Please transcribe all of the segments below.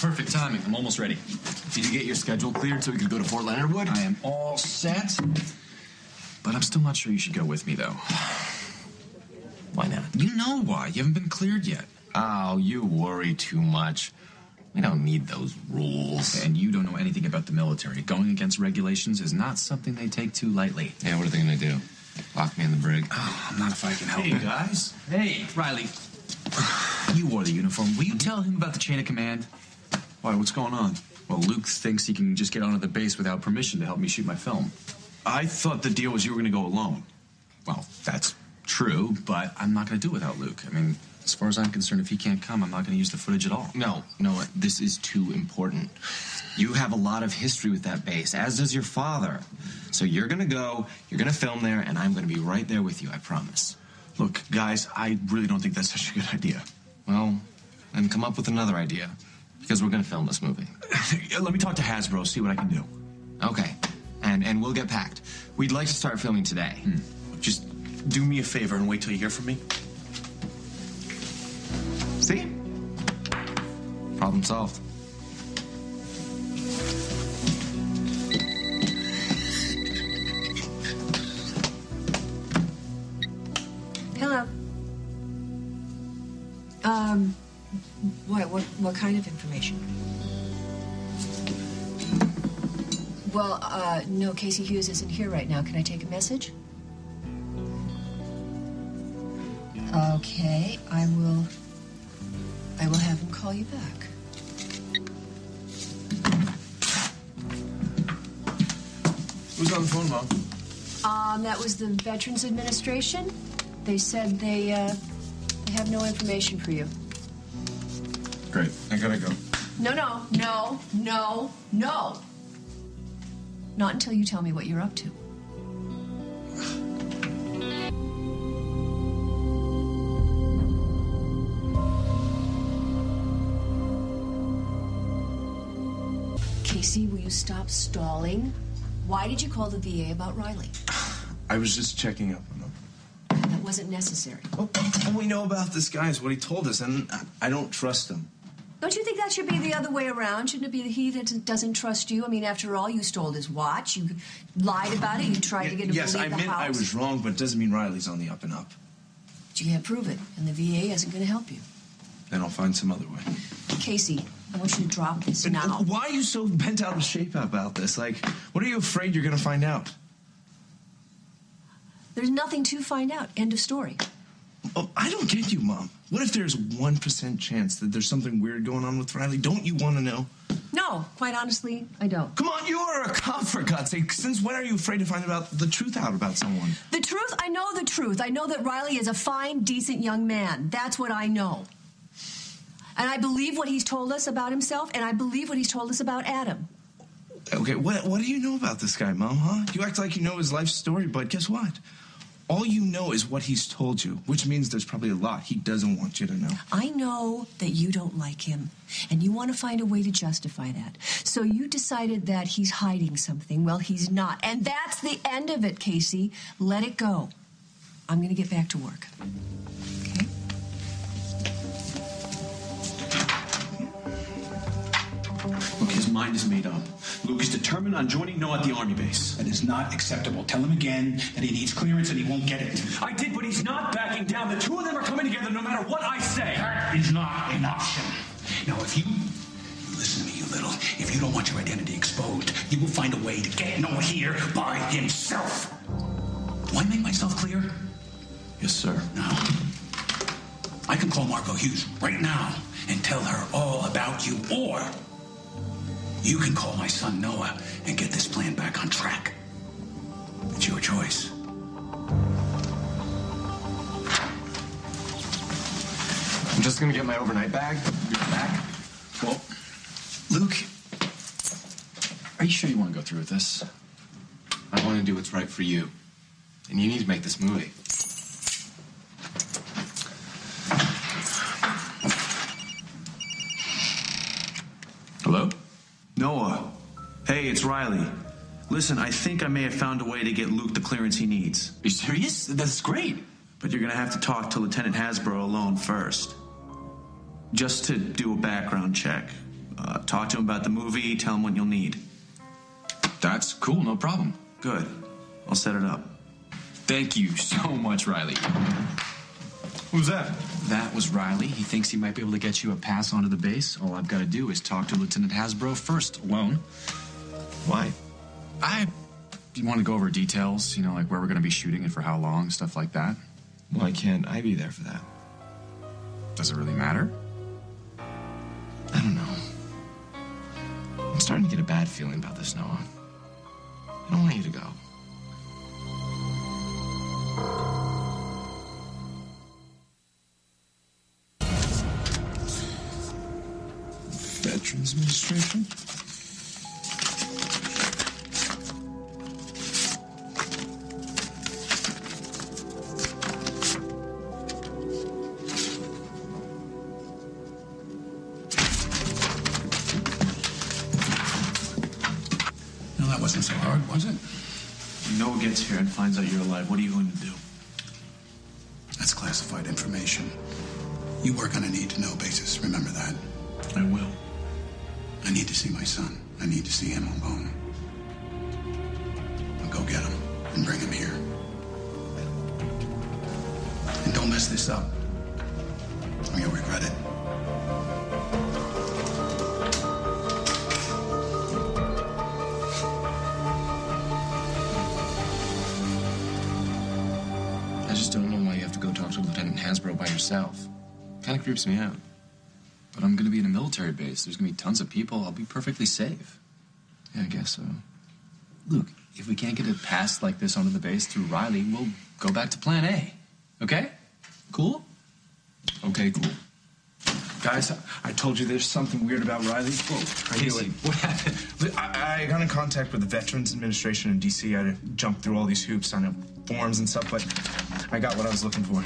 Perfect timing. I'm almost ready. Did you get your schedule cleared so we could go to Fort Leonard Wood? I am all set. But I'm still not sure you should go with me, though. Why not? You know why. You haven't been cleared yet. Oh, you worry too much. We don't need those rules. And you don't know anything about the military. Going against regulations is not something they take too lightly. Yeah, what are they going to do? Lock me in the brig? Oh, not if I can help you guys. Hey, Riley. You wore the uniform. Will you tell him about the chain of command? Why, what's going on? Well, Luke thinks he can just get onto the base without permission to help me shoot my film. I thought the deal was you were going to go alone. Well, that's true, but I'm not going to do it without Luke. I mean, as far as I'm concerned, if he can't come, I'm not going to use the footage at all. No, Noah, this is too important. You have a lot of history with that base, as does your father. So you're going to go, you're going to film there, and I'm going to be right there with you, I promise. Look, guys, I really don't think that's such a good idea. Well, then come up with another idea, because we're going to film this movie. Let me talk to Hasbro, see what I can do. Okay, and we'll get packed. We'd like to start filming today. Just do me a favor and wait till you hear from me. See? Problem solved. Hello. What kind of information? Well, no, Casey Hughes isn't here right now. Can I take a message? Okay, I will have him call you back. Who's on the phone, Mom? That was the Veterans Administration. They said they have no information for you. Great. I gotta go. No. Not until you tell me what you're up to. Casey, will you stop stalling? Why did you call the VA about Riley? I was just checking up on him. That wasn't necessary. Well, all we know about this guy is what he told us, and I don't trust him. Don't you think that should be the other way around? Shouldn't it be he that doesn't trust you? I mean, after all, you stole his watch. You lied about it. You tried to get him to leave the house. Yes, I was wrong, but it doesn't mean Riley's on the up and up. But you can't prove it, and the VA isn't going to help you. Then I'll find some other way. Casey, I want you to drop this now. Why are you so bent out of shape about this? Like, what are you afraid you're going to find out? There's nothing to find out. End of story. Oh, I don't get you, Mom. What if there's 1% chance that there's something weird going on with Riley? Don't you want to know? No, quite honestly, I don't. Come on, you are a cop, for God's sake. Since when are you afraid to find out the truth out about someone? The truth? I know the truth. I know that Riley is a fine, decent young man. That's what I know. And I believe what he's told us about himself, and I believe what he's told us about Adam. Okay, what do you know about this guy, Mom, huh? You act like you know his life story, but guess what? All you know is what he's told you, which means there's probably a lot he doesn't want you to know. I know that you don't like him, and you want to find a way to justify that. So you decided that he's hiding something. Well, he's not. And that's the end of it, Casey. Let it go. I'm going to get back to work. Okay? Look, his mind is made up. Luke is determined on joining Noah at the Army base. That is not acceptable. Tell him again that he needs clearance and he won't get it. I did, but he's not backing down. The two of them are coming together no matter what I say. That is not an option. Now, if you... Listen to me, you little. If you don't want your identity exposed, you will find a way to get Noah here by himself. Do I make myself clear? Yes, sir. Now, I can call Margot Hughes right now and tell her all about you, or... You can call my son Noah and get this plan back on track. It's your choice. I'm just gonna get my overnight bag. Get back. Well, Luke, are you sure you want to go through with this? I want to do what's right for you, and you need to make this movie. Hello? Noah. Hey, it's Riley. Listen, I think I may have found a way to get Luke the clearance he needs. Are you serious? That's great. But you're going to have to talk to Lieutenant Hasbro alone first. Just to do a background check. Talk to him about the movie, tell him what you'll need. That's cool, no problem. Good. I'll set it up. Thank you so much, Riley. Who's that? That was Riley. He thinks he might be able to get you a pass onto the base. All I've got to do is talk to Lieutenant Hasbro first, alone. Why? You want to go over details, you know, like where we're going to be shooting and for how long, stuff like that? Why can't I be there for that? Does it really matter? I don't know. I'm starting to get a bad feeling about this, Noah. I don't want you to go. Veterans Administration? No, that wasn't so hard, was it? When Noah gets here and finds out you're alive, what are you going to do? That's classified information. You work on a need-to-know basis, remember that? I will. I need to see my son. I need to see him alone. I'll go get him and bring him here. And don't mess this up, or you'll regret it. I just don't know why you have to go talk to Lieutenant Hasbro by yourself. Kind of creeps me out. But I'm going to be in a military base. There's going to be tons of people. I'll be perfectly safe. Yeah, I guess so. Luke, if we can't get a pass like this onto the base through Riley, we'll go back to plan A. Okay? Cool? Okay, cool. Guys, I told you there's something weird about Riley. Whoa, crazy. What happened? I got in contact with the Veterans Administration in D.C. I had to jump through all these hoops, sign up forms and stuff, but I got what I was looking for.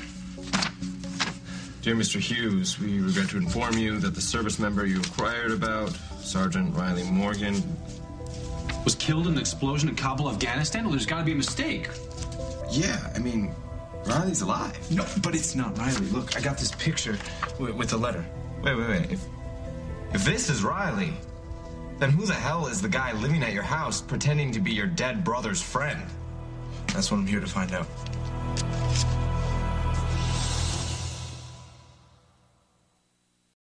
Dear Mr. Hughes, we regret to inform you that the service member you inquired about, Sergeant Riley Morgan, was killed in an explosion in Kabul, Afghanistan? Well, there's got to be a mistake. Yeah, I mean, Riley's alive. No, but it's not Riley. Look, I got this picture with a letter. Wait. If this is Riley, then who the hell is the guy living at your house pretending to be your dead brother's friend? That's what I'm here to find out.